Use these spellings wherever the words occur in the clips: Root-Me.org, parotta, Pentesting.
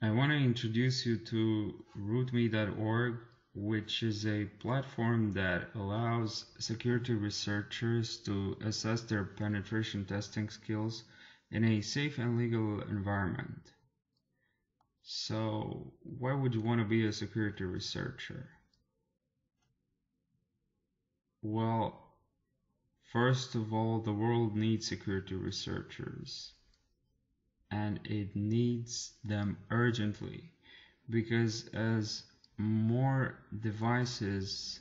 I want to introduce you to Root-Me.org, which is a platform that allows security researchers to assess their penetration testing skills in a safe and legal environment. So, why would you want to be a security researcher? Well, first of all, the world needs security researchers, and it needs them urgently, because as more devices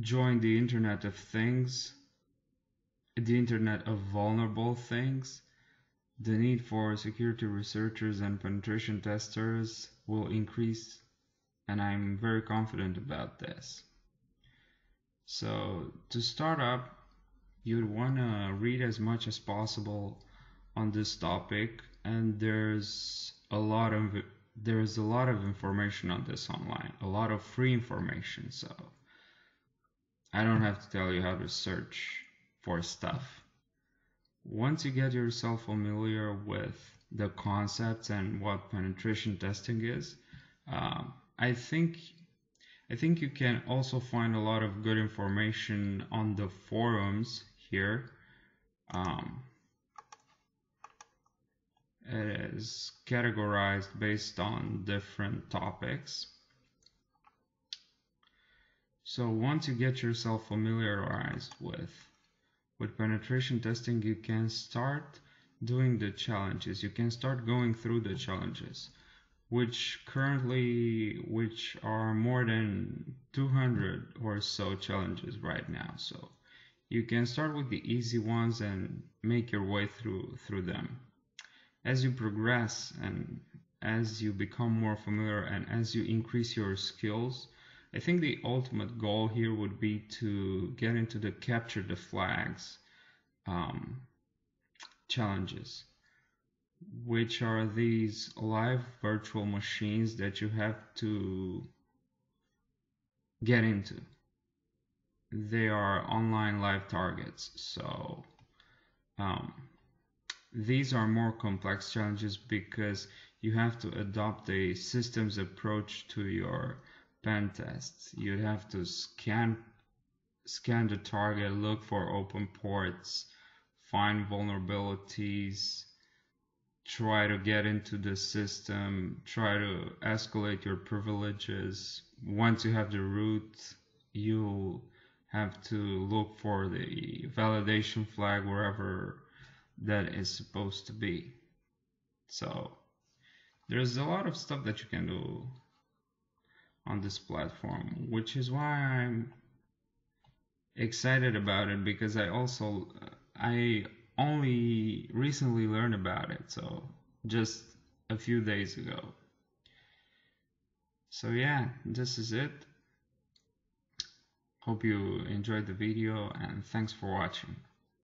join the Internet of Things, the Internet of Vulnerable Things, the need for security researchers and penetration testers will increase, and I'm very confident about this. So to start up, you'd want to read as much as possible on this topic, and there's a lot of information on this online, a lot of free information, so I don't have to tell you how to search for stuff. Once you get yourself familiar with the concepts and what penetration testing is, I think you can also find a lot of good information on the forums here. It is categorized based on different topics. So once you get yourself familiarized with penetration testing, you can start doing the challenges. You can start going through the challenges, which are more than 200 or so challenges right now. So you can start with the easy ones and make your way through them. As you progress and as you become more familiar and as you increase your skills, I think the ultimate goal here would be to get into the capture the flags challenges, which are these live virtual machines that you have to get into. They are online live targets, so these are more complex challenges because you have to adopt a systems approach to your pen tests. You'd have to scan the target, look for open ports, find vulnerabilities, try to get into the system, try to escalate your privileges. Once you have the root, you'll have to look for the validation flag wherever that is supposed to be. So there's a lot of stuff that you can do on this platform, which is why I'm excited about it, because I only recently learned about it, so just a few days ago. So yeah, this is it. Hope you enjoyed the video, and thanks for watching.